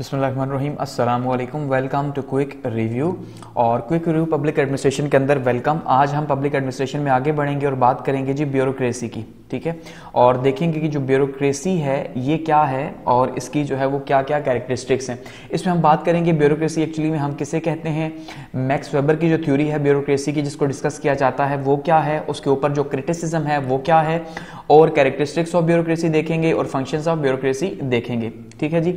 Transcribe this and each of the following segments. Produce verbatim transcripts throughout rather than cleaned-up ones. बिस्मिल्लाहिर्रहमानिर्रहीम, अस्सलामु अलैकुम। वेलकम टू क्विक रिव्यू और क्विक रिव्यू पब्लिक एडमिनिस्ट्रेशन के अंदर वेलकम। आज हम पब्लिक एडमिनिस्ट्रेशन में आगे बढ़ेंगे और बात करेंगे जी ब्यूरोक्रेसी की, ठीक है, और देखेंगे कि जो ब्यूरोक्रेसी है ये क्या है और इसकी जो है वो क्या क्या कैरेक्टरिस्टिक्स हैं। इसमें हम बात करेंगे ब्यूरोक्रेसी एक्चुअली में हम किसे कहते हैं, मैक्स वेबर की जो थ्योरी है ब्यूरोक्रेसी की जिसको डिस्कस किया जाता है वो क्या है, उसके ऊपर जो क्रिटिसिज्म है वो क्या है, और कैरेक्टरिस्टिक्स ऑफ ब्यूरोक्रेसी देखेंगे और फंक्शंस ऑफ ब्यूरोक्रेसी देखेंगे, ठीक है जी।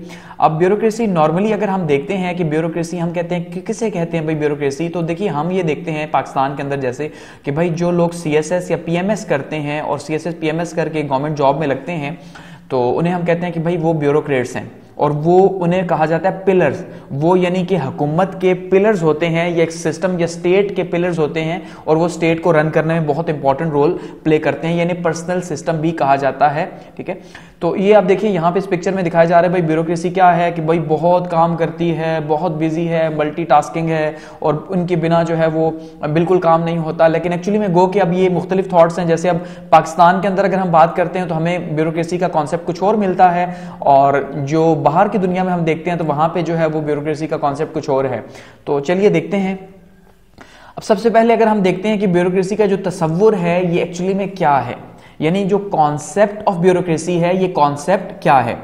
अब ब्यूरोक्रेसी नॉर्मली अगर हम देखते हैं कि ब्यूरोक्रेसी हम कहते हैं कि किसे कहते हैं भाई ब्यूरोक्रेसी, तो देखिए हम ये देखते हैं पाकिस्तान के अंदर जैसे कि भाई जो लोग सीएसएस या पीएमएस करते हैं और सीएसएस पीएमएस करके गवर्नमेंट जॉब में लगते हैं तो उन्हें हम कहते हैं कि भाई वो ब्यूरोक्रेट्स हैं, और वो उन्हें कहा जाता है पिलर्स। वो यानी कि हुकूमत के पिलर्स होते हैं या एक सिस्टम या स्टेट के पिलर्स होते हैं और वो स्टेट को रन करने में बहुत इंपॉर्टेंट रोल प्ले करते हैं, यानी पर्सनल सिस्टम भी कहा जाता है, ठीक है। तो ये आप देखिए यहाँ पे इस पिक्चर में दिखाया जा रहा है भाई ब्यूरोक्रेसी क्या है कि भाई बहुत काम करती है, बहुत बिजी है, मल्टीटास्किंग है और उनके बिना जो है वो बिल्कुल काम नहीं होता। लेकिन एक्चुअली में गो कि अब ये मुख्तलिफ थॉट्स हैं। जैसे अब पाकिस्तान के अंदर अगर हम बात करते हैं तो हमें ब्यूरोक्रेसी का कॉन्सेप्ट कुछ और मिलता है, और जो बाहर की दुनिया में हम देखते हैं तो वहां पे जो है वो ब्यूरोक्रेसी का कॉन्सेप्ट कुछ और है। तो चलिए देखते हैं। अब सबसे पहले अगर हम देखते हैं कि ब्यूरोक्रेसी का जो तस्वुर है ये एक्चुअली में क्या है, यानी जो कॉन्सेप्ट ऑफ ब्यूरोक्रेसी है ये कॉन्सेप्ट क्या है,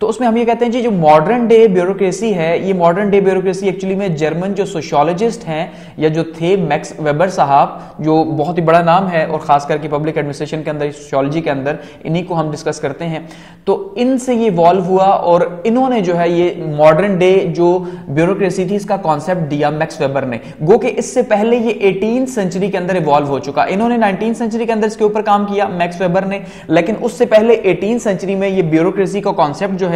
तो उसमें हम ये कहते हैं जी जो मॉडर्न डे ब्यूरोक्रेसी है ये मॉडर्न डे ब्यूरोक्रेसी एक्चुअली में जर्मन जो सोशियोलॉजिस्ट हैं या जो थे मैक्स वेबर साहब, जो बहुत ही बड़ा नाम है और खास करके पब्लिक एडमिनिस्ट्रेशन के अंदर सोशियोलॉजी के अंदर इन्हीं को हम डिस्कस करते हैं, तो इनसे ये इवॉल्व हुआ और इन्होंने जो है ये मॉडर्न डे जो ब्यूरोक्रेसी थी इसका कॉन्सेप्ट दिया मैक्स वेबर ने। गो कि इससे पहले ये एटीन सेंचुरी के अंदर इवॉल्व हो चुका, इन्होंने नाइनटीन सेंचुरी के अंदर इसके ऊपर काम किया मैक्स वेबर ने, लेकिन उससे पहले एटीन सेंचुरी में ये ब्यूरोक्रेसी का कॉन्सेप्ट जो है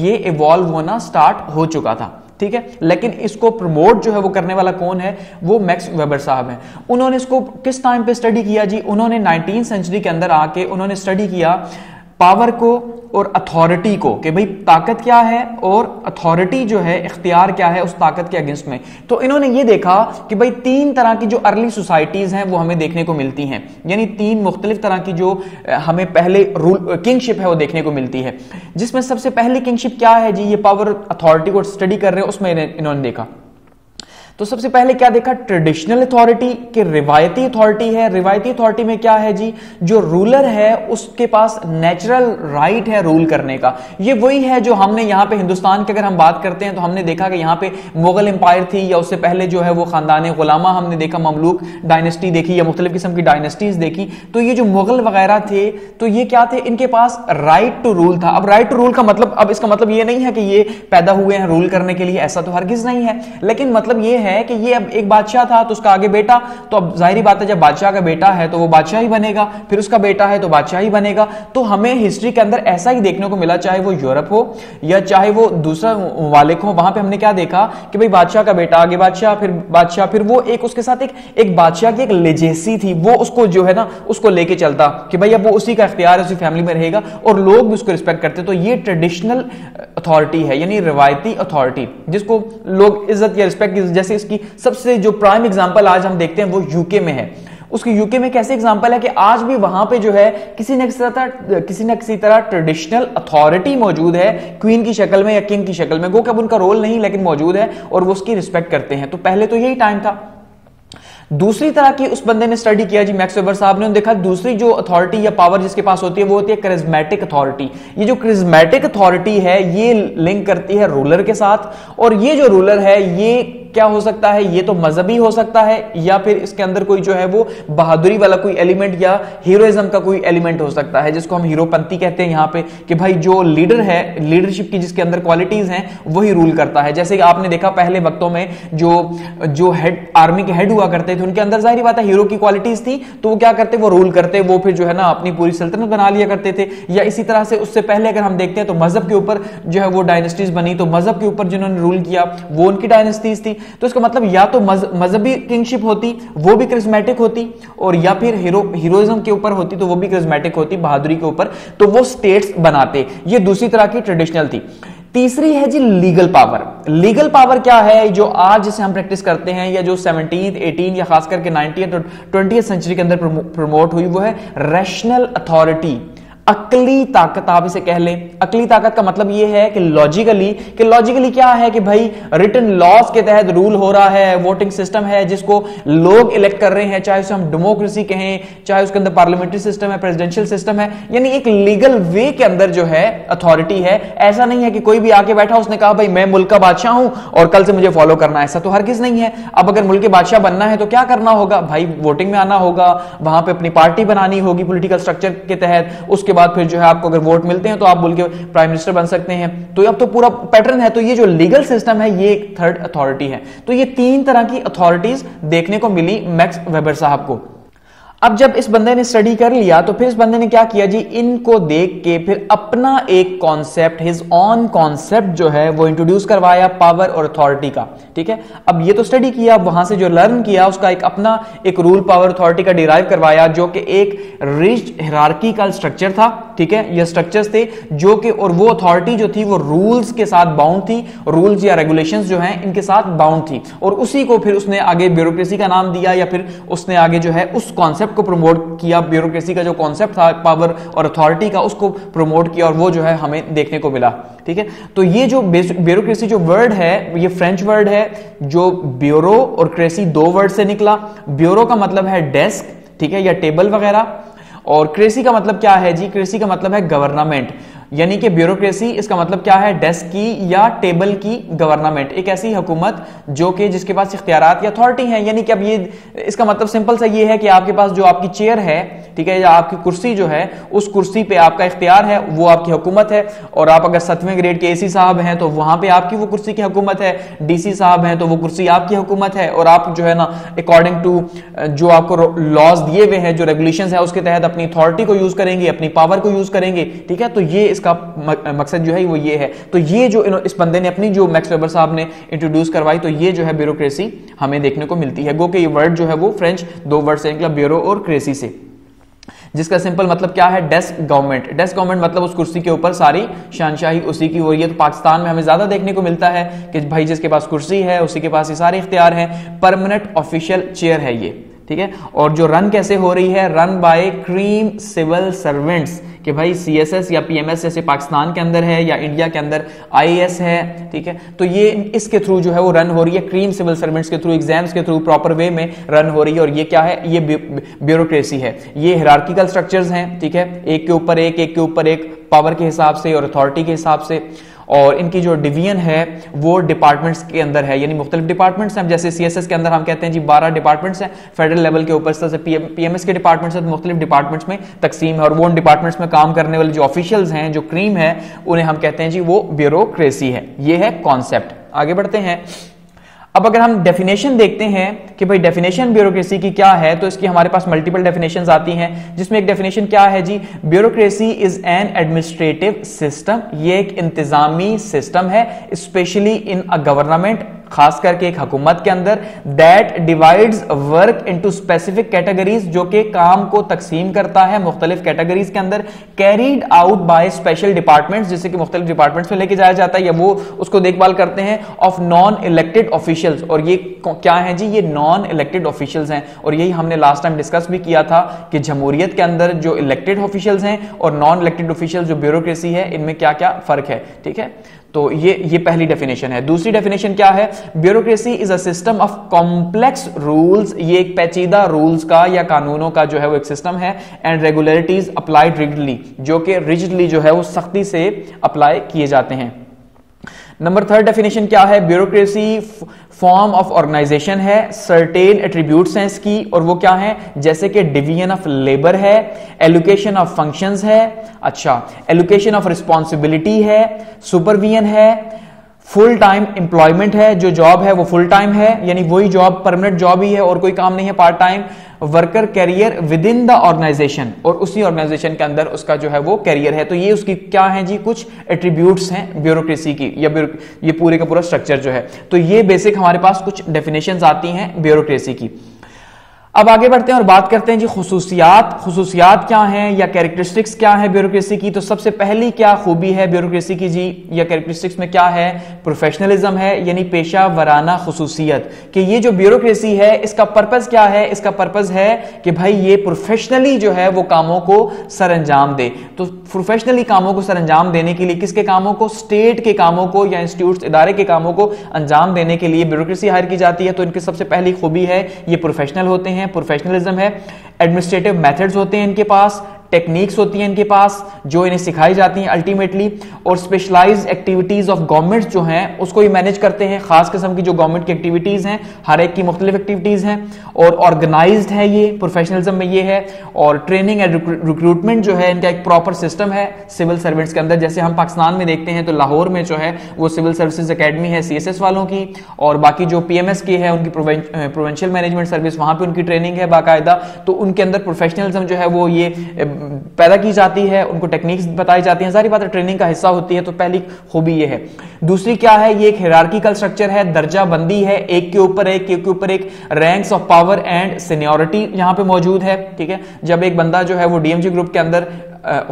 ये इवॉल्व होना स्टार्ट हो चुका था, ठीक है। लेकिन इसको प्रमोट जो है वो करने वाला कौन है, वो मैक्स वेबर साहब हैं। उन्होंने इसको किस टाइम पे स्टडी किया जी, उन्होंने नाइनटीन सेंचुरी के अंदर आके उन्होंने स्टडी किया पावर को और अथॉरिटी को, कि भाई ताकत क्या है और अथॉरिटी जो है इख्तियार क्या है उस ताकत के अगेंस्ट में। तो इन्होंने ये देखा कि भाई तीन तरह की जो अर्ली सोसाइटीज़ हैं वो हमें देखने को मिलती हैं, यानी तीन मुख्तलिफ तरह की जो हमें पहले रूल किंगशिप है वो देखने को मिलती है, जिसमें सबसे पहली किंगशिप क्या है जी, ये पावर अथॉरिटी को स्टडी कर रहे हैं उसमें इन्होंने देखा। तो सबसे पहले क्या देखा, ट्रेडिशनल अथॉरिटी के रिवायती अथॉरिटी है। रिवायती अथॉरिटी में क्या है जी, जो रूलर है उसके पास नेचुरल राइट है रूल करने का। ये वही है जो हमने यहाँ पे हिंदुस्तान की अगर हम बात करते हैं तो हमने देखा कि यहाँ पे मुगल एम्पायर थी या उससे पहले जो है वो खानदान गुलामा हमने देखा, ममलूक डायनेस्टी देखी या मुख्तलिफ किस्म की डायनेस्टीज देखी। तो ये जो मुगल वगैरह थे तो ये क्या थे, इनके पास राइट टू रूल था। अब राइट टू रूल का मतलब, अब इसका मतलब ये नहीं है कि ये पैदा हुए हैं रूल करने के लिए, ऐसा तो हरगिज नहीं है, लेकिन मतलब ये है कि ये अब एक बादशाह था तो उसका आगे बेटा, तो अब जाहिर बात है जब बादशाह का बेटा है तो वो बादशाह ही बनेगा, फिर उसका बेटा है तो बादशाह ही बनेगा। तो हमें हिस्ट्री के अंदर ऐसा ही देखने को मिला, चाहे वो यूरोप हो या चाहे वो दूसरा मुवालिक हो, वहां पे हमने क्या देखा कि भाई बादशाह का बेटा आगे बादशाह, फिर बादशाह, फिर वो एक उसके साथ एक एक बादशाह की एक लेजेसी थी, वो उसको जो है ना उसको लेके चलता कि भाई अब वो उसी का इख्तियार उसी फैमिली में रहेगा और लोग भी उसको रिस्पेक्ट करते। तो ये ट्रेडिशनल अथॉरिटी है, यानी रिवायती अथॉरिटी जिसको लोग इज्जत या रिस्पेक्ट, जैसे इसकी सबसे जो प्राइम एग्जांपल आज हम देखते हैं वो यूके में है। उसकी यूके में कैसे एग्जांपल है कि आज भी वहां पे जो है किसी न किसी तरह किसी न किसी तरह ट्रेडिशनल अथॉरिटी मौजूद है, क्वीन की शक्ल में या किंग की शक्ल में, गो कब उनका रोल नहीं लेकिन मौजूद है और वो उसकी रिस्पेक्ट करते हैं। तो पहले तो यही टाइम था। दूसरी तरह की उस बंदे ने स्टडी किया जी मैक्स वेबर साहब ने, देखा दूसरी जो अथॉरिटी या पावर जिसके पास होती है वो होती है करिज्मेटिक अथॉरिटी। ये जो करिज्मेटिक अथॉरिटी है ये लिंक करती है रूलर के साथ, और ये जो रूलर है ये क्या हो सकता है, ये तो मजहबी हो सकता है या फिर इसके अंदर कोई जो है वो बहादुरी वाला कोई एलिमेंट या हीरोइज्म का कोई एलिमेंट हो सकता है, जिसको हम हीरोपंथी कहते हैं यहाँ पे, कि भाई जो लीडर है, लीडरशिप की जिसके अंदर क्वालिटीज हैं वही रूल करता है। जैसे कि आपने देखा पहले वक्तों में जो जो हेड आर्मी के हेड हुआ करते थे उनके अंदर जाहिर बात है हीरो की क्वालिटीज थी, तो वो क्या करते, वो रूल करते, वो फिर जो है ना अपनी पूरी सल्तनत बना लिया करते थे। या इसी तरह से उससे पहले अगर हम देखते हैं तो मजहब के ऊपर जो है वो डायनेस्टीज बनी, तो मजहब के ऊपर जिन्होंने रूल किया वो उनकी डायनेस्टीज थी। तो इसका मतलब या तो मजहबी किंगशिप होती वो भी करिश्मेटिक होती, और या फिर हीरो हीरोइज्म के ऊपर होती तो वो भी करिश्मेटिक होती, बहादुरी के ऊपर, तो वो स्टेट्स बनाते। ये दूसरी तरह की ट्रेडिशनल थी। तीसरी है जी लीगल पावर। लीगल पावर क्या है, जो आज जिसे हम प्रैक्टिस करते हैं या जो सेवनटीन एटीन या खास करके नाइनटीन और ट्वेंटी सेंचुरी के अंदर प्रमोट हुई, वो है रैशनल अथॉरिटी। अकली ताकत, आप इसे कह लें। अकली ताकत का मतलब यह है कि लॉजिकली कि लॉजिकली क्या है कि भाई रिटन लॉस के तहत रूल हो रहा है, वोटिंग सिस्टम है जिसको लोग इलेक्ट कर रहे हैं, चाहे उसे हम डेमोक्रेसी कहें, चाहे उसके अंदर पार्लियामेंट्री सिस्टम है, प्रेसिडेंशियल सिस्टम है, यानी एक लीगल वे के अंदर जो है अथॉरिटी है। ऐसा नहीं है कि कोई भी आके बैठा उसने कहा भाई मैं मुल्क का बादशाह हूं और कल से मुझे फॉलो करना, ऐसा तो हर किस नहीं है। अब अगर मुल्क के बादशाह बनना है तो क्या करना होगा भाई, वोटिंग में आना होगा, वहां पर अपनी पार्टी बनानी होगी पॉलिटिकल स्ट्रक्चर के तहत, उसके बाद फिर जो है आपको अगर वोट मिलते हैं तो आप बोल के प्राइम मिनिस्टर बन सकते हैं। तो अब तो पूरा पैटर्न है। तो ये जो लीगल सिस्टम है ये एक थर्ड अथॉरिटी है। तो ये तीन तरह की अथॉरिटीज देखने को मिली मैक्स वेबर साहब को। अब जब इस बंदे ने स्टडी कर लिया तो फिर इस बंदे ने क्या किया जी, इनको देख के फिर अपना एक कॉन्सेप्ट, हिज ऑन कॉन्सेप्ट जो है वो इंट्रोड्यूस करवाया पावर और अथॉरिटी का। ठीक है, अब ये तो स्टडी किया, वहां से जो लर्न किया उसका एक अपना एक रूल पावर अथॉरिटी का डिराइव करवाया, जो कि एक रिज्ड हायरार्किकल स्ट्रक्चर था। ठीक है, ये स्ट्रक्चर्स थे जो कि, और वो अथॉरिटी जो थी वो रूल्स के साथ बाउंड थी, रूल्स या रेगुलेशंस जो हैं इनके साथ बाउंड थी, और उसी को फिर उसने आगे ब्यूरोक्रेसी का नाम दिया, या फिर उसने आगे जो है उस कॉन्सेप्ट को प्रमोट किया, ब्यूरोक्रेसी का जो कॉन्सेप्ट था पावर और अथॉरिटी का उसको प्रमोट किया, और वो जो है हमें देखने को मिला। ठीक है, तो ये जो ब्यूरोक्रेसी जो वर्ड है ये फ्रेंच वर्ड है, जो ब्यूरो और क्रेसी दो वर्ड से निकला। ब्यूरो का मतलब है डेस्क, ठीक है, या टेबल वगैरह, और क्रेसी का मतलब क्या है जी, क्रेसी का मतलब है गवर्नमेंट, यानी कि ब्यूरोक्रेसी इसका मतलब क्या है, डेस्क की या टेबल की गवर्नमेंट, एक ऐसी हुकूमत जो कि जिसके पास इख्तियारात या अथॉरिटी है। यानी कि अब ये इसका मतलब सिंपल सा ये है कि आपके पास जो आपकी चेयर है, ठीक है, या आपकी कुर्सी जो है उस कुर्सी पे आपका इख्तियार है, वो आपकी हुकूमत है। और आप अगर सातवें ग्रेड के ए सी साहब हैं तो वहां पे आपकी वो कुर्सी की हुकूमत है, डी सी साहब हैं तो वो कुर्सी आपकी हुकूमत है, और आप जो है ना अकॉर्डिंग टू जो आपको लॉज दिए हुए हैं, जो रेगुलेशन है, उसके तहत अपनी अथॉरिटी को यूज करेंगे, अपनी पावर को यूज करेंगे। ठीक है, तो ये इसका मकसद जो है वो ये है। तो ये जो इस बंदे ने अपनी जो मैक्स वेबर साहब ने इंट्रोड्यूस करवाई, तो ये जो है ब्यूरोक्रेसी हमें देखने को मिलती है। गो के ये वर्ड जो है वो फ्रेंच दो वर्ड से निकला, ब्यूरो और क्रेसी से, जिसका सिंपल मतलब क्या है, डेस्क गवर्नमेंट। डेस्क गवर्नमेंट मतलब उस कुर्सी के ऊपर सारी शानशाही उसी की हो रही है। तो पाकिस्तान में हमें ज्यादा देखने को मिलता है कि भाई जिसके पास कुर्सी है उसी के पास ये सारे इख्तियार हैं, परमानेंट ऑफिशियल चेयर है ये। ठीक है, और जो रन कैसे हो रही है, run by cream civil servants, कि भाई सी एस एस या पी एम एस जैसे पाकिस्तान के अंदर है या इंडिया के अंदर आई ए एस है। ठीक है, तो ये इसके थ्रू जो है वो रन हो रही है, क्रीम सिविल सर्वेंट्स के थ्रू, एग्जाम्स के थ्रू, प्रॉपर वे में रन हो रही है। और ये क्या है, ये ब्यूरोक्रेसी है, ये हायरार्किकल स्ट्रक्चर्स हैं। ठीक है, एक के ऊपर एक, एक के ऊपर एक, पावर के हिसाब से और अथॉरिटी के हिसाब से। और इनकी जो डिवीजन है वो डिपार्टमेंट्स के अंदर है, यानी मुख्तलिफ डिपार्टमेंट्स हैं। जैसे सीएसएस के अंदर हम कहते हैं जी बारह डिपार्टमेंट्स हैं फेडरल लेवल के ऊपर, से पीएमएस के डिपार्टमेंट्स हैं, तो मुख्तलिफ डिपार्टमेंट्स में तकसीम है। और वो उन डिपार्टमेंट्स में काम करने वाले जो ऑफिशियल्स हैं, जो क्रीम है, उन्हें हम कहते हैं जी वो ब्यूरोक्रेसी है। ये है कॉन्सेप्ट। आगे बढ़ते हैं। अब अगर हम डेफिनेशन देखते हैं कि भाई डेफिनेशन ब्यूरोक्रेसी की क्या है, तो इसकी हमारे पास मल्टीपल डेफिनेशंस आती हैं, जिसमें एक डेफिनेशन क्या है जी, bureaucracy is an administrative system, ये एक इंतजामी सिस्टम है, स्पेशली इन अ गवर्नमेंट, खास करके एक हुकूमत के अंदर, that divides work into specific categories, जो कि काम को तकसीम करता है मुख्तलिफ कैटेगरीज के अंदर, carried out by special departments, जिससे कि मुख्तलिफ डिपार्टमेंट्स में लेके जाया जाता है या वो उसको देखभाल करते हैं, ऑफ नॉन इलेक्टेड ऑफिशियल्स। और ये क्या है जी, ये नॉन इलेक्टेड ऑफिशियल्स हैं, और यही हमने लास्ट टाइम डिस्कस भी किया था कि जमहूरियत के अंदर जो इलेक्टेड ऑफिशियल्स हैं और नॉन इलेक्टेड ऑफिशियल जो ब्यूरोक्रेसी है, इनमें क्या क्या फर्क है। ठीक है, तो ये ये पहली डेफिनेशन है। दूसरी डेफिनेशन क्या है, bureaucracy is a system of complex rules, ये एक पेचीदा रूल्स का या कानूनों का जो है वो एक सिस्टम है, एंड रेगुलरिटीज अप्लाइड रिजिडली, जो कि रिजिडली जो है वो सख्ती से अप्लाई किए जाते हैं। नंबर थर्ड डेफिनेशन क्या है, ब्यूरोक्रेसी फॉर्म ऑफ ऑर्गेनाइजेशन है, सर्टेन एट्रीब्यूट्स हैं इसकी, और वो क्या है, जैसे कि डिवीजन ऑफ लेबर है, एलोकेशन ऑफ फंक्शंस है, अच्छा एलोकेशन ऑफ रिस्पॉन्सिबिलिटी है, सुपरविजन है, फुल टाइम एम्प्लॉयमेंट है, जो जॉब है वो फुल टाइम है, यानी वही जॉब परमानेंट जॉब ही है और कोई काम नहीं है, part time worker career within the organisation, और उसी ऑर्गेनाइजेशन के अंदर उसका जो है वो कैरियर है। तो ये उसकी क्या है जी, कुछ एट्रीब्यूट्स हैं ब्यूरोक्रेसी की, या ये पूरे का पूरा स्ट्रक्चर जो है। तो ये बेसिक हमारे पास कुछ डेफिनेशंस आती हैं ब्यूरोक्रेसी की। अब आगे बढ़ते हैं और बात करते हैं जी खुसूसियात खुसूसियात क्या हैं या कैरेक्टरिस्टिक्स क्या है ब्यूरोक्रेसी की। तो सबसे पहली क्या खूबी है ब्यूरोक्रेसी की जी या कैरेक्टरिस्टिक्स में क्या है, प्रोफेशनलिज्म है, यानी पेशा वराना खुसूसियत कि ये जो ब्यूरोक्रेसी है इसका पर्पस क्या है, इसका पर्पस है कि भाई ये प्रोफेशनली जो है वो कामों को सर अंजाम दे। तो प्रोफेशनली कामों को सर अंजाम देने के लिए, किसके कामों को, स्टेट के कामों को या इंस्टीट्यूट इदारे के कामों को अंजाम देने के लिए ब्यूरोक्रेसी हायर की जाती है। तो इनकी सबसे पहली खूबी है ये प्रोफेशनल होते हैं, प्रोफेशनलिज्म है, एडमिनिस्ट्रेटिव मेथड्स होते हैं इनके पास, टेक्निक्स होती हैं इनके पास जो इन्हें सिखाई जाती हैं अल्टीमेटली, और स्पेशलाइज्ड एक्टिविटीज ऑफ गवर्नमेंट्स जो हैं उसको ये मैनेज करते हैं। खास किस्म की जो गवर्नमेंट की एक्टिविटीज हैं, हर एक की मुख्तलिफ एक्टिविटीज हैं और ऑर्गेनाइज्ड है, ये प्रोफेशनलिज्म में ये है। और ट्रेनिंग एंड रिक्रूटमेंट जो है इनका एक प्रॉपर सिस्टम है सिविल सर्विस के अंदर, जैसे हम पाकिस्तान में देखते हैं तो लाहौर में जो है वो सिविल सर्विसेज अकेडमी है सी एस एस वालों की, और बाकी जो पी एम एस की है उनकी प्रोविंशियल मैनेजमेंट सर्विस, वहां पर उनकी ट्रेनिंग है बाकायदा। तो उनके अंदर प्रोफेशनलिज्म जो है वो ये पैदा की जाती है, उनको टेक्निक्स बताई जाती हैं, सारी बातें ट्रेनिंग का हिस्सा होती है। तो पहली खूबी ये है। दूसरी क्या है, ये एक हायरार्किकल स्ट्रक्चर है, दर्जा बंदी है, एक के ऊपर एक के ऊपर एक, ranks of power and seniority यहाँ पे मौजूद है। ठीक है, जब एक बंदा जो है वो डी एम जी ग्रुप के अंदर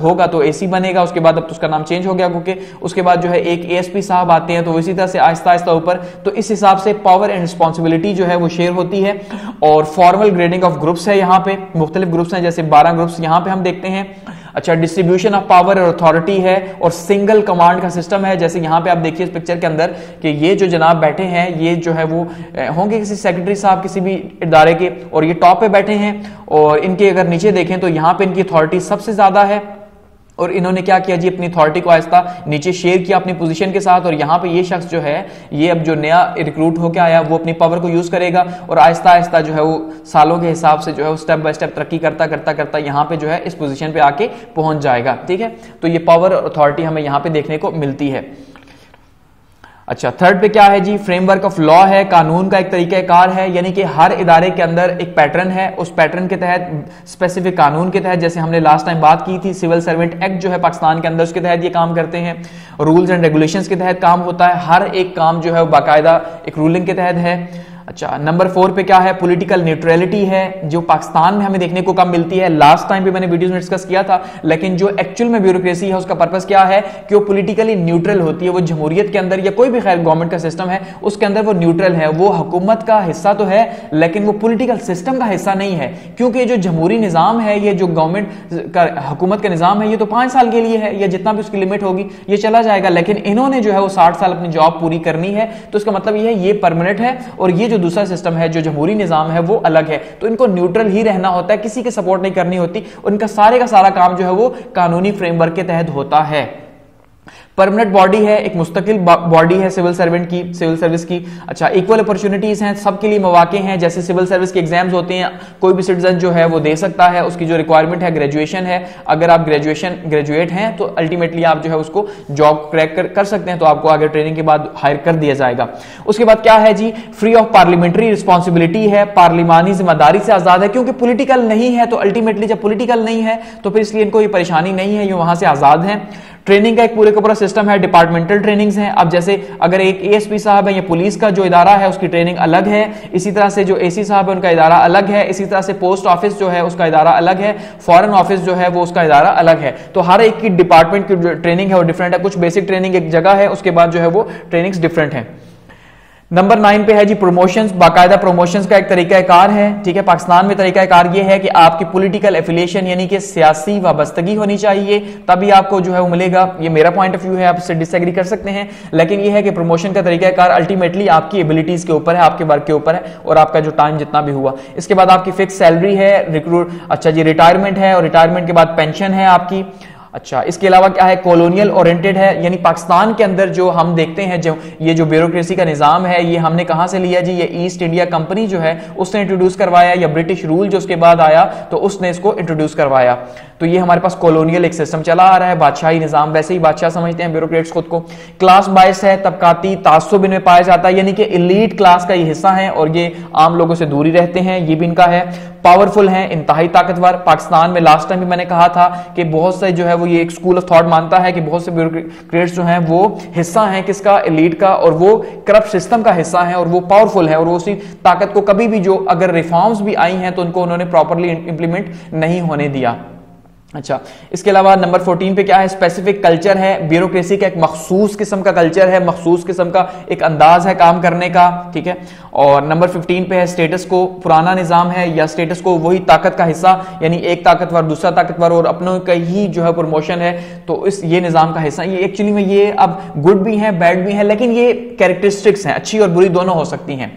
होगा तो ए सी बनेगा, उसके बाद अब तो उसका नाम चेंज हो गया क्योंकि उसके बाद जो है एक ए एस पी साहब आते हैं, तो इसी तरह से आहिस्ता आहिस्ता ऊपर। तो इस हिसाब से पावर एंड रिस्पॉन्सिबिलिटी जो है वो शेयर होती है। और फॉर्मल ग्रेडिंग ऑफ ग्रुप्स है, यहाँ पे मुख्तलिफ ग्रुप्स हैं, जैसे बारह ग्रुप्स यहाँ पे हम देखते हैं। अच्छा, डिस्ट्रीब्यूशन ऑफ पावर और अथॉरिटी है, और सिंगल कमांड का सिस्टम है, जैसे यहाँ पे आप देखिए इस पिक्चर के अंदर कि ये जो जनाब बैठे हैं ये जो है वो होंगे किसी सेक्रेटरी साहब किसी भी इदारे के, और ये टॉप पे बैठे हैं, और इनके अगर नीचे देखें तो यहाँ पे इनकी अथॉरिटी सबसे ज्यादा है। और इन्होंने क्या किया जी, अपनी अथॉरिटी को आहिस्ता नीचे शेयर किया अपनी पोजीशन के साथ, और यहाँ पे ये शख्स जो है ये अब जो नया रिक्रूट होकर आया वो अपनी पावर को यूज करेगा, और आहिस्ता आहिस्ता जो है वो सालों के हिसाब से जो है वो स्टेप बाय स्टेप तरक्की करता करता करता यहाँ पे जो है इस पोजीशन पे आके पहुंच जाएगा। ठीक है, तो ये पावर और अथॉरिटी हमें यहाँ पे देखने को मिलती है। अच्छा, थर्ड पे क्या है जी, फ्रेमवर्क ऑफ लॉ है, कानून का एक तरीकाकार है, यानी कि हर इदारे के अंदर एक पैटर्न है, उस पैटर्न के तहत स्पेसिफिक कानून के तहत, जैसे हमने लास्ट टाइम बात की थी सिविल सर्वेंट एक्ट जो है पाकिस्तान के अंदर, उसके तहत ये काम करते हैं। रूल्स एंड रेगुलेशंस के तहत काम होता है, हर एक काम जो है वो बाकायदा एक रूलिंग के तहत है। अच्छा, नंबर फोर पे क्या है, पॉलिटिकल न्यूट्रलिटी है, जो पाकिस्तान में हमें देखने को कम मिलती है। लास्ट टाइम पे मैंने वीडियोस में डिस्कस किया था, लेकिन जो एक्चुअल में ब्यूरोक्रेसी है उसका पर्पस क्या है कि वो पॉलिटिकली न्यूट्रल होती है। वो जमहूरियत के अंदर या कोई भी खैर गवर्नमेंट का सिस्टम है उसके अंदर वो न्यूट्रल है, वो हुकूमत का हिस्सा तो है लेकिन वो पॉलिटिकल सिस्टम का हिस्सा नहीं है, क्योंकि जो जमहूरी निज़ाम है, ये जो गवर्नमेंट का हुकूमत का निज़ाम है, ये तो पाँच साल के लिए है या जितना भी उसकी लिमिट होगी ये चला जाएगा, लेकिन इन्होंने जो है वो साठ साल अपनी जॉब पूरी करनी है। तो इसका मतलब ये है ये परमानेंट है, और ये दूसरा सिस्टम है जो जमहूरी निजाम है वो अलग है। तो इनको न्यूट्रल ही रहना होता है, किसी की सपोर्ट नहीं करनी होती, उनका सारे का सारा काम जो है वो कानूनी फ्रेमवर्क के तहत होता है। परमानेंट बॉडी है, एक मुस्तकिल बॉडी है सिविल सर्वेंट की, सिविल सर्विस की। अच्छा, इक्वल अपॉर्चुनिटीज हैं, सबके लिए मौके हैं, जैसे सिविल सर्विस के एग्जाम्स होते हैं, कोई भी सिटीजन जो है वो दे सकता है, उसकी जो रिक्वायरमेंट है ग्रेजुएशन है, अगर आप ग्रेजुएशन ग्रेजुएट हैं तो अल्टीमेटली आप जो है उसको जॉब क्रैक कर, कर सकते हैं, तो आपको आगे ट्रेनिंग के बाद हायर कर दिया जाएगा। उसके बाद क्या है जी, फ्री ऑफ पार्लियामेंट्री रिस्पॉन्सिबिलिटी है, पार्लिमानी जिम्मेदारी से आजाद है, क्योंकि पोलिटिकल नहीं है। तो अल्टीमेटली जब पोलिटिकल नहीं है तो फिर इसलिए इनको ये परेशानी नहीं है, ये वहां से आजाद है। ट्रेनिंग का एक पूरे का पूरा सिस्टम है, डिपार्टमेंटल ट्रेनिंग्स हैं। अब जैसे अगर एक ए एस पी साहब है या पुलिस का जो इदारा है उसकी ट्रेनिंग अलग है, इसी तरह से जो ए सी साहब है उनका इदारा अलग है, इसी तरह से पोस्ट ऑफिस जो है उसका इदारा अलग है, फॉरेन ऑफिस जो है वो उसका इदारा अलग है। तो हर एक की डिपार्टमेंट की जो ट्रेनिंग है वो डिफरेंट है, कुछ बेसिक ट्रेनिंग एक जगह है, उसके बाद जो है वो ट्रेनिंग्स डिफरेंट है। नंबर नाइन पे है जी प्रमोशंस, बाकायदा प्रमोशंस का एक तरीकाकार है। ठीक है, पाकिस्तान में तरीकाकार ये है कि आपकी पॉलिटिकल एफिलिएशन यानी कि सियासी वाबस्तगी होनी चाहिए, तभी आपको जो है वो मिलेगा। ये मेरा पॉइंट ऑफ व्यू है, आप इससे डिसएग्री कर सकते हैं, लेकिन ये है कि प्रमोशन का तरीकाकार अल्टीमेटली आपकी एबिलिटीज के ऊपर है, आपके वर्क के ऊपर है, और आपका जो टाइम जितना भी हुआ। इसके बाद आपकी फिक्स सैलरी है, रिक्रूट अच्छा जी रिटायरमेंट है, और रिटायरमेंट के बाद पेंशन है आपकी। अच्छा, इसके अलावा क्या है, कॉलोनियल ओरिएंटेड है, यानी पाकिस्तान के अंदर जो हम देखते हैं जो ये जो ब्यूरोक्रेसी का निज़ाम है ये हमने कहाँ से लिया जी, ये ईस्ट इंडिया कंपनी जो है उसने इंट्रोड्यूस करवाया, या ब्रिटिश रूल जो उसके बाद आया तो उसने इसको इंट्रोड्यूस करवाया। तो ये हमारे पास कॉलोनियल एक सिस्टम चला आ रहा है, बादशाही निज़ाम, वैसे ही बादशाह समझते हैं ब्यूरोक्रेट्स खुद को। क्लास बाइस है, तबकाती तासुब इनमें पाया जाता है, यानी कि एलीट क्लास का ये हिस्सा है और ये आम लोगों से दूरी रहते हैं, ये भी इनका है। पावरफुल हैं, इंतहाई ताकतवर। पाकिस्तान में लास्ट टाइम भी मैंने कहा था कि बहुत से जो है वो ये एक स्कूल ऑफ थॉट मानता है कि बहुत से ब्यूरोक्रेट्स जो हैं वो हिस्सा हैं किसका, एलीट का, और वो करप्ट सिस्टम का हिस्सा है और वो पावरफुल है और वो उसी ताकत को कभी भी जो अगर रिफॉर्म्स भी आई हैं तो उनको उन्होंने प्रॉपरली इंप्लीमेंट नहीं होने दिया। अच्छा, इसके अलावा नंबर फोर्टीन पे क्या है, स्पेसिफिक कल्चर है। ब्यूरोक्रेसी का एक मखसूस किस्म का कल्चर है, मखसूस किस्म का एक अंदाज है काम करने का, ठीक है। और नंबर फिफ्टीन पे है स्टेटस को, पुराना निज़ाम है या स्टेटस को वही ताकत का हिस्सा, यानी एक ताकतवर दूसरा ताकतवर और अपनों का ही जो है प्रमोशन है, तो इस ये निज़ाम का हिस्सा। ये एक्चुअली में ये अब गुड भी है बैड भी है, लेकिन ये कैरेक्टरिस्टिक्स हैं, अच्छी और बुरी दोनों हो सकती हैं।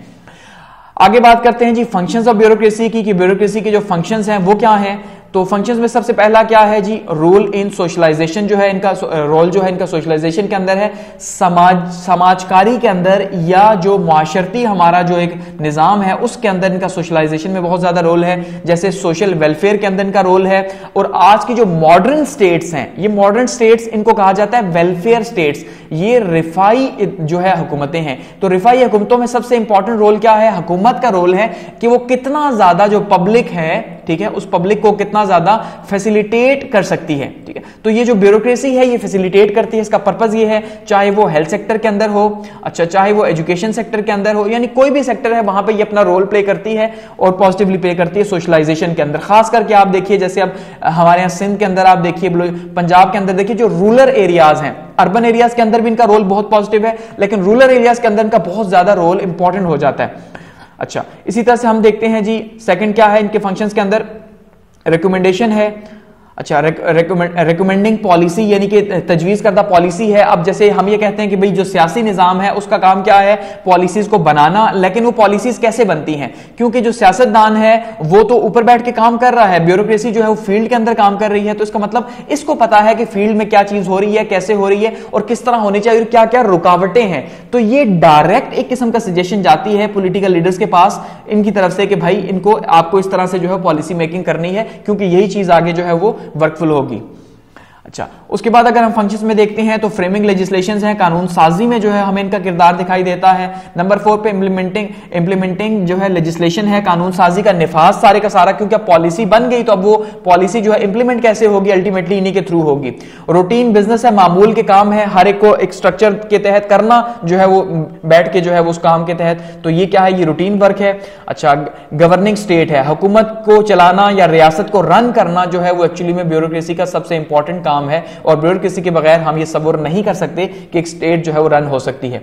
आगे बात करते हैं जी फंक्शंस ऑफ ब्यूरोक्रेसी की, कि ब्यूरोक्रेसी के जो फंक्शंस हैं वो क्या हैं। तो फंक्शंस में सबसे पहला क्या है जी, रोल इन सोशलाइजेशन जो है इनका, रोल जो है इनका सोशलाइजेशन के अंदर है, समाज समाजकारी के अंदर या जो माशरती हमारा जो एक निज़ाम है उसके अंदर इनका सोशलाइजेशन में बहुत ज़्यादा रोल है, जैसे सोशल वेलफेयर के अंदर इनका रोल है। और आज की जो मॉडर्न स्टेट्स हैं, ये मॉडर्न स्टेट्स इनको कहा जाता है वेलफेयर स्टेट्स, ये रिफाई जो है हुकूमतें हैं। तो रिफाई हुकूमतों में सबसे इंपॉर्टेंट रोल क्या है, हुकूमत का रोल है कि वो कितना ज़्यादा जो पब्लिक है, ठीक है, उस पब्लिक को कितना ज्यादा फैसिलिटेट कर सकती है, ठीक है। तो ये जो ब्यूरोक्रेसी है ये फैसिलिटेट करती है, इसका पर्पस ये है, चाहे वो हेल्थ सेक्टर के अंदर हो, अच्छा, चाहे वो एजुकेशन सेक्टर के अंदर हो, यानी कोई भी सेक्टर है वहां पे ये अपना रोल प्ले करती है और पॉजिटिवली प्ले करती है सोशलाइजेशन के अंदर। खास करके आप देखिए जैसे अब हमारे यहाँ सिंध के अंदर आप देखिए, पंजाब के अंदर देखिए, जो रूरल एरियाज हैं, अर्बन एरियाज के अंदर भी इनका रोल बहुत पॉजिटिव है, लेकिन रूरल एरियाज के अंदर इनका बहुत ज्यादा रोल इंपॉर्टेंट हो जाता है। अच्छा, इसी तरह से हम देखते हैं जी सेकंड क्या है इनके फंक्शंस के अंदर, रिकमेंडेशन है। अच्छा, रिकमेंडिंग पॉलिसी, यानी कि तजवीज़ करदा पॉलिसी है। अब जैसे हम ये कहते हैं कि भाई जो सियासी निज़ाम है उसका काम क्या है, पॉलिसीज़ को बनाना, लेकिन वो पॉलिसीज़ कैसे बनती हैं, क्योंकि जो सियासतदान है वो तो ऊपर बैठ के काम कर रहा है, ब्यूरोक्रेसी जो है वो फील्ड के अंदर काम कर रही है, तो इसका मतलब इसको पता है कि फील्ड में क्या चीज़ हो रही है, कैसे हो रही है और किस तरह होनी चाहिए और क्या क्या रुकावटें हैं। तो ये डायरेक्ट एक किस्म का सजेशन जाती है पोलिटिकल लीडर्स के पास इनकी तरफ से कि भाई इनको आपको इस तरह से जो है पॉलिसी मेकिंग करनी है, क्योंकि यही चीज़ आगे जो है वो वर्कफुल होगी। अच्छा, उसके बाद अगर हम फंक्शंस में देखते हैं तो फ्रेमिंग लेजिस्लेशंस हैं, कानून साजी में जो है हमें इनका किरदार दिखाई देता है। नंबर फोर पे इम्प्लीमेंटिंग इम्प्लीमेंटिंग जो है लेजिस्लेशन है, कानून साजी का निफाज सारे का सारा, क्योंकि अब पॉलिसी बन गई तो अब वो पॉलिसी जो है इम्प्लीमेंट कैसे होगी, अल्टीमेटली इन्हीं के थ्रू होगी। रूटीन बिजनेस है, मामूल के काम है, हर एक को एक स्ट्रक्चर के तहत करना जो है वो बैठ के जो है वो उस काम के तहत, तो ये क्या है, ये रूटीन वर्क है। अच्छा, गवर्निंग स्टेट है, हुकूमत को चलाना या रियासत को रन करना जो है वो एक्चुअली में ब्यूरोक्रेसी का सबसे इंपॉर्टेंट काम है, और ब्यूरोक्रेसी के बगैर हम ये सब्र नहीं कर सकते कि एक स्टेट जो है वो रन हो सकती है।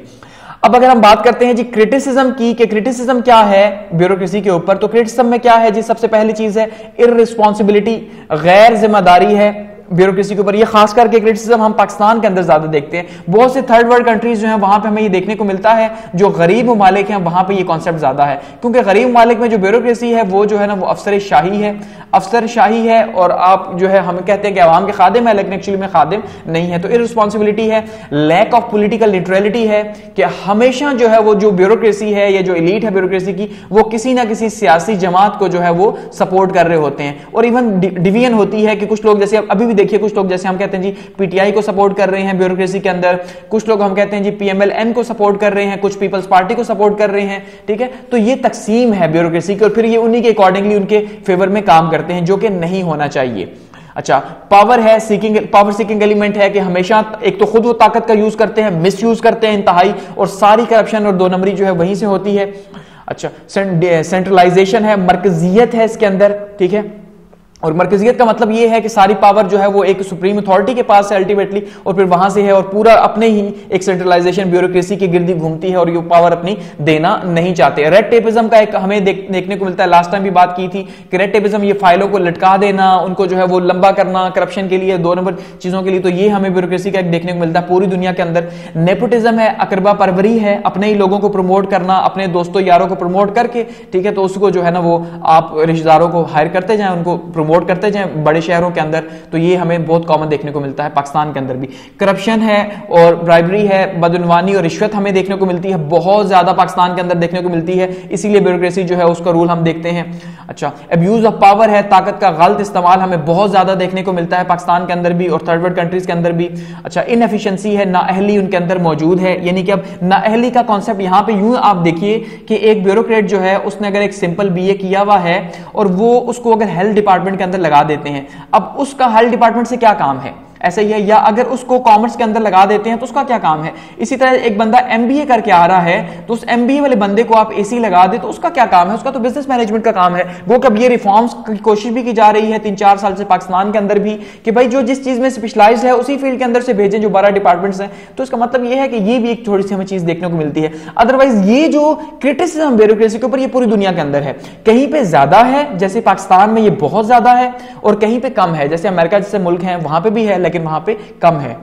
अब अगर हम बात करते हैं जी क्रिटिसिज्म की, कि क्रिटिसिज्म क्या है ब्यूरोक्रेसी के ऊपर, तो क्रिटिसिज्म में क्या है जी, सबसे पहली चीज है इररिस्पांसिबिलिटी, गैर जिम्मेदारी है ब्यूरोक्रेसी के ऊपर। ये खास करके क्रिटिसिज्म हम पाकिस्तान के अंदर ज्यादा देखते हैं, बहुत से थर्ड वर्ल्ड कंट्रीज जो हैं वहां पे हमें ये देखने को मिलता है, जो गरीब मुमालिक हैं वहां पे ये कॉन्सेप्ट ज्यादा है, क्योंकि गरीब मुमालिक में जो ब्यूरोक्रेसी है वो जो है ना वो अफसर शाही है, अफसर शाही है और आप जो है हमें कहते हैं कि आवाम के खादिम है, लेकिन एक्चुअली में खादिम नहीं है। तो इररिस्पांसिबिलिटी है, लैक ऑफ पोलिटिकल न्यूट्रलिटी है, कि हमेशा जो है वो जो ब्यूरोक्रेसी है या जो एलीट है ब्यूरोक्रेसी की वो किसी ना किसी सियासी जमात को जो है वो सपोर्ट कर रहे होते हैं, और इवन डिवीजन होती है कि कुछ लोग जैसे अभी भी देखिए कुछ लोग जैसे हम कहते हैं जी पीटीआई को सपोर्ट कर रहे हैं ब्यूरोक्रेसी के अंदर, कुछ लोग हम कहते हैं जी पीएमएलएन को सपोर्ट कर रहे हैं, कुछ पीपल्स पार्टी को सपोर्ट कर रहे हैं, ठीक है। तो ये तकसीम है ब्यूरोक्रेसी की, और फिर ये उन्हीं के अकॉर्डिंगली उनके फेवर में काम करते हैं, जो कि नहीं होना चाहिए। अच्छा, पावर है, सीकिंग पावर सीकिंग एलिमेंट है, कि हमेशा एक तो खुद वो ताकत का यूज करते हैं, मिस यूज करते हैं इंतहाई, और सारी करप्शन और दो नंबरी जो है वहीं से होती है। अच्छा, सेंट्रलाइजेशन है, मरकजियत है इसके अंदर, ठीक है, और मरकजियत का मतलब ये है कि सारी पावर जो है वो एक सुप्रीम अथॉरिटी के पास है अल्टीमेटली, और फिर वहां से है, और पूरा अपने ही एक सेंट्रलाइजेशन ब्यूरोक्रेसी के गिर्दी घूमती है और ये पावर अपनी देना नहीं चाहते। रेड टेपिज्म का एक हमें देख, देखने को मिलता है, लास्ट टाइम भी बात की थी कि रेड टेपिज्म ये फाइलों को लटका देना, उनको जो है वो लंबा करना करप्शन के लिए, दो नंबर चीजों के लिए, तो ये हमें ब्यूरोक्रेसी का एक देखने को मिलता है पूरी दुनिया के अंदर। नेपोटिज्म है, अकरबा परवरी है, अपने ही लोगों को प्रमोट करना, अपने दोस्तों यारों को प्रमोट करके, ठीक है, तो उसको जो है ना वो आप रिश्तेदारों को हायर करते जाए, उनको प्रमोट करते जाएं बड़े शहरों के अंदर, तो ये हमें बहुत कॉमन देखने को मिलता है। पाकिस्तान के अंदर भी करप्शन है और ब्राइबरी है, बदनवानी और रिश्वत हमें देखने को मिलती है, बहुत ज़्यादा पाकिस्तान के अंदर देखने को मिलती है, इसीलिए ब्यूरोक्रेसी जो है उसका रूल हम देखते हैं। अच्छा, अब्यूज़ ऑफ पावर है, ताकत का गलत इस्तेमाल हमें बहुत ज़्यादा देखने को मिलता है पाकिस्तान के अंदर भी और थर्ड वर्ल्ड कंट्रीज़ के अंदर भी। अच्छा, इनएफिशिएंसी है, नाअहली उनके अंदर मौजूद है, यानी कि अब नाअहली का कॉन्सेप्ट यहाँ पे यूँ आप देखिए कि एक ब्यूरोक्रेट जो है उसने अगर एक सिंपल बीए किया हुआ है और वो उसको अगर हेल्थ डिपार्टमेंट के अंदर लगा देते हैं, अब उसका हेल्थ डिपार्टमेंट से क्या काम है, ऐसा ही है। या अगर उसको कॉमर्स के अंदर लगा देते हैं तो उसका क्या काम है। इसी तरह एक बंदा एमबीए करके आ रहा है तो उस एमबीए वाले बंदे को आप एसी लगा दे तो उसका क्या काम है, उसका तो बिजनेस मैनेजमेंट का काम है। वो कब ये रिफॉर्म्स की कोशिश भी की जा रही है तीन चार साल से पाकिस्तान के अंदर भी कि भाई जो जिस चीज़ में स्पेशलाइज है उसी फील्ड के अंदर से भेजें जो बारह डिपार्टमेंट्स हैं। तो इसका मतलब यह है कि ये भी एक थोड़ी सी हमें चीज़ देखने को मिलती है। अदरवाइज ये जो क्रिटिसिज्म ब्यूरोक्रेसी के ऊपर ये पूरी दुनिया के अंदर है, कहीं पर ज़्यादा है जैसे पाकिस्तान में ये बहुत ज़्यादा है और कहीं पर कम है जैसे अमेरिका जैसे मुल्क हैं वहाँ पर भी है लेकिन वहां पे कम है।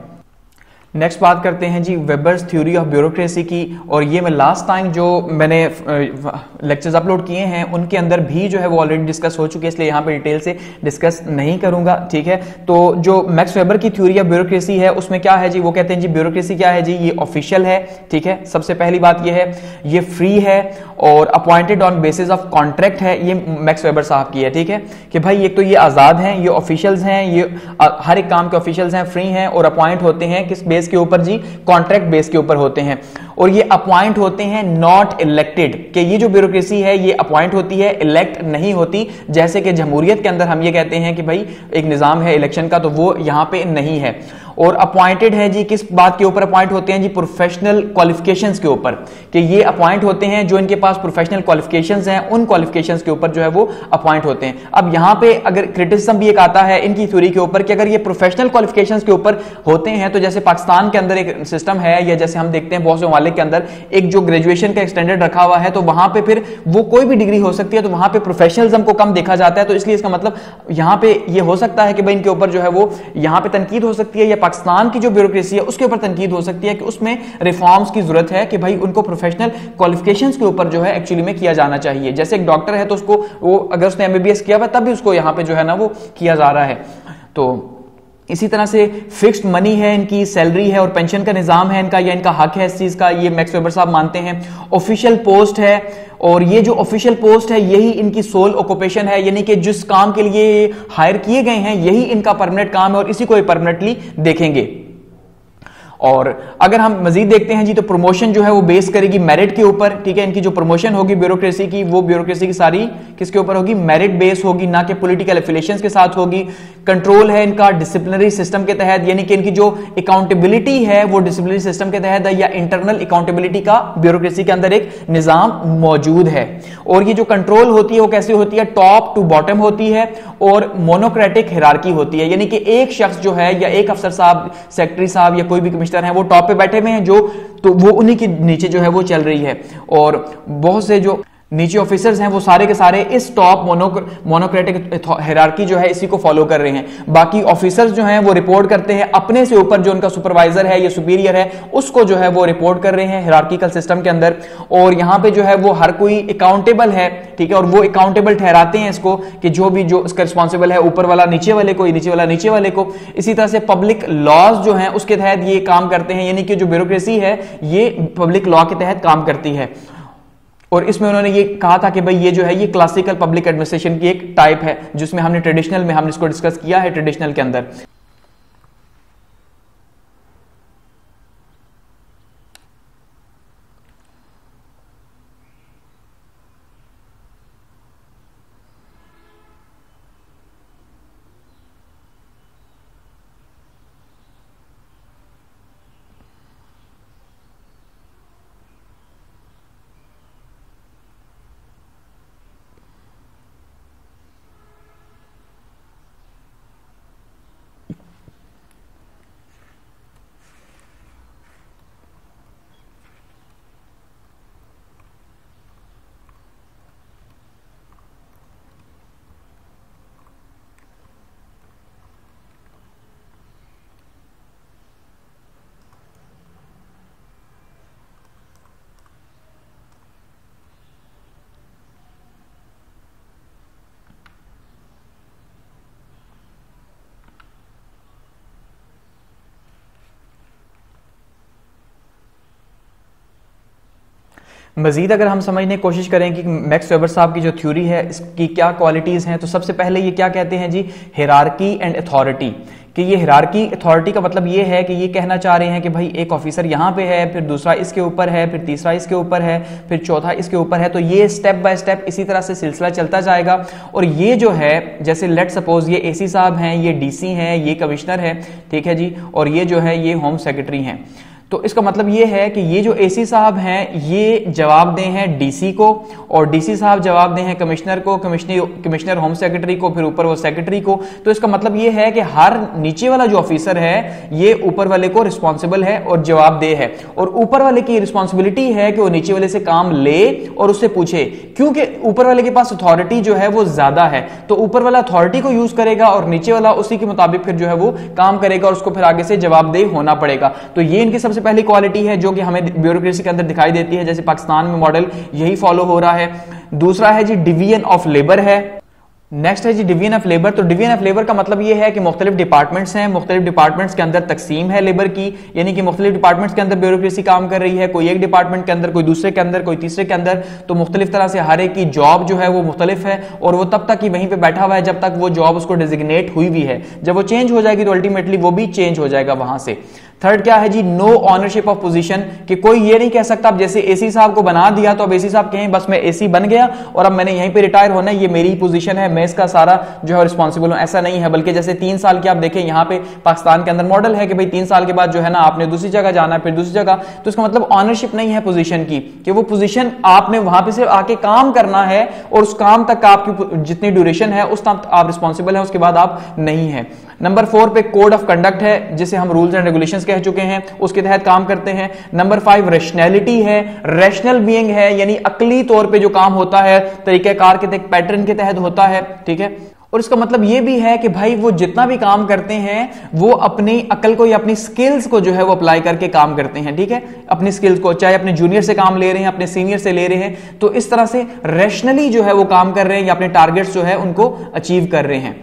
नेक्स्ट बात करते हैं जी वेबर्स थ्योरी ऑफ ब्यूरोक्रेसी की, और ये मैं लास्ट टाइम जो मैंने लेक्चर्स अपलोड किए हैं उनके अंदर भी जो है वो ऑलरेडी डिस्कस हो चुके हैं, इसलिए यहाँ पे डिटेल से डिस्कस नहीं करूँगा, ठीक है। तो जो मैक्स वेबर की थ्योरी ऑफ ब्यूरोक्रेसी है उसमें क्या है जी, वो कहते हैं जी ब्यूरोक्रेसी क्या है जी, ये ऑफिशियल है, ठीक है। सबसे पहली बात ये है ये फ्री है और appointed on basis of contract है, ये मैक्स वेबर साहब की है, ठीक है। कि भाई एक तो ये आज़ाद हैं, ये ऑफिशियल्स हैं, ये हर एक काम के ऑफिशियल्स हैं, फ्री हैं और अपॉइंट होते हैं किस बेस के ऊपर जी, कॉन्ट्रैक्ट बेस के ऊपर होते हैं और ये अपॉइंट होते हैं नॉट इलेक्टेड। कि ये जो ब्यूरोक्रेसी है ये अपॉइंट होती है, इलेक्ट नहीं होती। जैसे कि जमहूरियत के अंदर हम ये कहते हैं कि भाई एक निज़ाम है इलेक्शन का, तो वो यहाँ पे नहीं है। और अपॉइंटेड है जी किस बात के ऊपर अपॉइंट होते हैं जी, प्रोफेशनल क्वालिफिकेशंस के ऊपर। कि ये अपॉइंट होते हैं जो इनके पास प्रोफेशनल क्वालिफिकेशंस हैं, उन क्वालिफिकेशंस के ऊपर जो है वो अपॉइंट होते हैं। अब यहाँ पे अगर क्रिटिसिज्म भी एक आता है इनकी थ्योरी के ऊपर कि अगर ये प्रोफेशनल क्वालिफिकेशंस के ऊपर होते हैं तो जैसे पाकिस्तान के अंदर एक सिस्टम है या जैसे हम देखते हैं बहुत से मामले के अंदर एक जो ग्रेजुएशन का स्टैंडर्ड रखा हुआ है तो वहाँ पे फिर वो कोई भी डिग्री हो सकती है, तो वहाँ पे प्रोफेशनलिज्म को कम देखा जाता है। तो इसलिए इसका मतलब यहाँ पे ये हो सकता है कि भाई इनके ऊपर जो है वो यहाँ पे तनकीद हो सकती है या पाकिस्तान की जो ब्यूरोक्रेसी है उसके ऊपर तनकीद हो सकती है कि उसमें रिफॉर्म्स की जरूरत है कि भाई उनको प्रोफेशनल क्वालिफिकेशंस के ऊपर जो है एक्चुअली में किया जाना चाहिए। जैसे एक डॉक्टर है तो उसको वो अगर उसने एमबीबीएस किया हुआ तब भी उसको यहाँ पे जो है ना वो किया जा रहा है। तो इसी तरह से फिक्स्ड मनी है, इनकी सैलरी है और पेंशन का निज़ाम है इनका, या इनका हक है इस चीज़ का, ये मैक्स वेबर साहब मानते हैं। ऑफिशियल पोस्ट है और ये जो ऑफिशियल पोस्ट है यही इनकी सोल ऑक्यूपेशन है, यानी कि जिस काम के लिए हायर किए गए हैं यही इनका परमानेंट काम है और इसी को ये परमानेंटली देखेंगे। और अगर हम मजीद देखते हैं जी तो प्रमोशन जो है वो बेस करेगी मेरिट के ऊपर, ठीक है। इनकी जो प्रमोशन होगी ब्यूरोक्रेसी की वो ब्यूरोक्रेसी की सारी किसके ऊपर होगी, मेरिट बेस होगी, ना कि पॉलिटिकल एफिलिएशंस के साथ होगी। कंट्रोल है इनका डिसिप्लिनरी सिस्टम के तहत, यानी कि इनकी जो अकाउंटेबिलिटी है वो डिसिप्लिनरी सिस्टम के तहत है या इंटरनल अकाउंटेबिलिटी का ब्यूरोक्रेसी के अंदर एक निज़ाम मौजूद है। और ये जो कंट्रोल होती है वो कैसे होती है, टॉप टू बॉटम होती है और मोनोक्रेटिक हायरार्की होती है, यानी कि एक शख्स जो है या एक अफसर साहब, सेक्रेटरी साहब या कोई भी हैं वो टॉप पे बैठे हुए हैं जो, तो वो उन्हीं के नीचे जो है वो चल रही है। और बहुत से जो नीचे ऑफिसर्स हैं वो सारे के सारे इस टॉप मोनोक्रेटिक हायरार्की जो है इसी को फॉलो कर रहे हैं। बाकी ऑफिसर्स जो हैं वो रिपोर्ट करते हैं अपने से ऊपर जो उनका सुपरवाइजर है या सुपीरियर है उसको जो है वो रिपोर्ट कर रहे हैं हायरार्किकल सिस्टम के अंदर। और यहाँ पे जो है वो हर कोई अकाउंटेबल है, ठीक है। और वो अकाउंटेबल ठहराते हैं इसको कि जो भी जो इसका रिस्पॉन्सिबल है, ऊपर वाला नीचे वाले को, नीचे वाला नीचे वाले को। इसी तरह से पब्लिक लॉज जो है उसके तहत ये काम करते हैं, यानी कि जो ब्यूरोक्रेसी है ये पब्लिक लॉ के तहत काम करती है। और इसमें उन्होंने ये कहा था कि भाई ये जो है ये क्लासिकल पब्लिक एडमिनिस्ट्रेशन की एक टाइप है जिसमें हमने ट्रेडिशनल में हमने इसको डिस्कस किया है ट्रेडिशनल के अंदर। मज़ीद अगर हम समझने की कोशिश करें कि मैक्स वेबर साहब की जो थ्योरी है इसकी क्या क्वालिटीज़ हैं, तो सबसे पहले ये क्या कहते हैं जी, हायरार्की एंड अथॉरिटी। कि ये हायरार्की अथॉरिटी का मतलब ये है कि ये कहना चाह रहे हैं कि भाई एक ऑफिसर यहाँ पे है, फिर दूसरा इसके ऊपर है, फिर तीसरा इसके ऊपर है, फिर चौथा इसके ऊपर है। तो ये स्टेप बाय स्टेप इसी तरह से सिलसिला चलता जाएगा। और ये जो है, जैसे लेट सपोज ये एसी साहब हैं, ये डीसी हैं, ये कमिश्नर है, ठीक है जी, और ये जो है ये होम सेक्रेटरी हैं। तो इसका मतलब ये है कि ये जो एसी साहब हैं ये जवाबदेह हैं डीसी को, और डीसी साहब जवाबदेह हैं कमिश्नर को, कमिश्नर कमिश्नर होम सेक्रेटरी को, फिर ऊपर वो सेक्रेटरी को। तो इसका मतलब ये है कि हर नीचे वाला जो ऑफिसर है ये ऊपर वाले को रिस्पॉन्सिबल है और जवाबदेह है, और ऊपर वाले की रिस्पॉन्सिबिलिटी है कि वो नीचे वाले से काम ले और उससे पूछे, क्योंकि ऊपर वाले के पास अथॉरिटी जो है वो ज्यादा है। तो ऊपर वाला अथॉरिटी को यूज करेगा और नीचे वाला उसी के मुताबिक फिर जो है वो काम करेगा और उसको फिर आगे से जवाबदेह होना पड़ेगा। तो ये इनकी सबसे पहली क्वालिटी है जो कि हमें ब्यूरोक्रेसी के अंदर दिखाई देती है, जैसे पाकिस्तान में मॉडल यही फॉलो हो रहा है। दूसरा है जी डिवीजन ऑफ लेबर है। नेक्स्ट है जी डिवीजन ऑफ लेबर। तो डिवीजन ऑफ लेबर का मतलब ये है कि मुख्तलिफ डिपार्टमेंट्स हैं, मुख्तलिफ डिपार्टमेंट्स के अंदर तकसीम है लेबर की, यानी कि मुख्तलिफ डिपार्टमेंट्स के अंदर ब्यूरोक्रेसी काम कर रही है, कोई एक डिपार्टमेंट के अंदर, कोई दूसरे के अंदर, कोई तीसरे के अंदर। तो मुख्तलिफ तरह से हर एक की जॉब जो है वो मुख्तलिफ है, और वो तब तक ही वहीं पर बैठा हुआ है जब तक वो जॉब उसको डिजिग्नेट हुई हुई है। जब वो चेंज हो जाएगी तो अल्टीमेटली वो भी चेंज हो जाएगा वहां से। थर्ड क्या है जी, नो ऑनरशिप ऑफ पोजीशन। कि कोई ये नहीं कह सकता अब जैसे एसी साहब को बना दिया तो अब एसी साहब कहें बस मैं एसी बन गया और अब मैंने यहीं पे रिटायर होना है, ये मेरी पोजीशन है, मैं इसका सारा जो है रिस्पॉन्सिबल हूं, ऐसा नहीं है। बल्कि जैसे तीन साल की आप देखें यहाँ पे पाकिस्तान के अंदर मॉडल है कि भाई तीन साल के बाद जो है ना आपने दूसरी जगह जाना है, फिर दूसरी जगह। तो इसका मतलब ऑनरशिप नहीं है पोजीशन की, कि वो पोजीशन आपने वहां पर सिर्फ आके काम करना है और उस काम तक आपकी जितनी ड्यूरेशन है उस तक आप रिस्पॉन्सिबल है, उसके बाद आप नहीं है। नंबर फोर पे कोड ऑफ कंडक्ट है, जिसे हम रूल्स एंड रेगुलेशंस कह चुके हैं, उसके तहत काम करते हैं। नंबर फाइव रैशनैलिटी है, रैशनल बीइंग है, यानी अकली तौर पे जो काम होता है तरीकेकार के तहत, पैटर्न के तहत होता है, ठीक है। और इसका मतलब ये भी है कि भाई वो जितना भी काम करते हैं वो अपनी अकल को या अपनी स्किल्स को जो है वो अप्लाई करके काम करते हैं, ठीक है, अपनी स्किल्स को, चाहे अपने जूनियर से काम ले रहे हैं, अपने सीनियर से ले रहे हैं, तो इस तरह से रैशनली जो है वो काम कर रहे हैं या अपने टारगेट्स जो है उनको अचीव कर रहे हैं।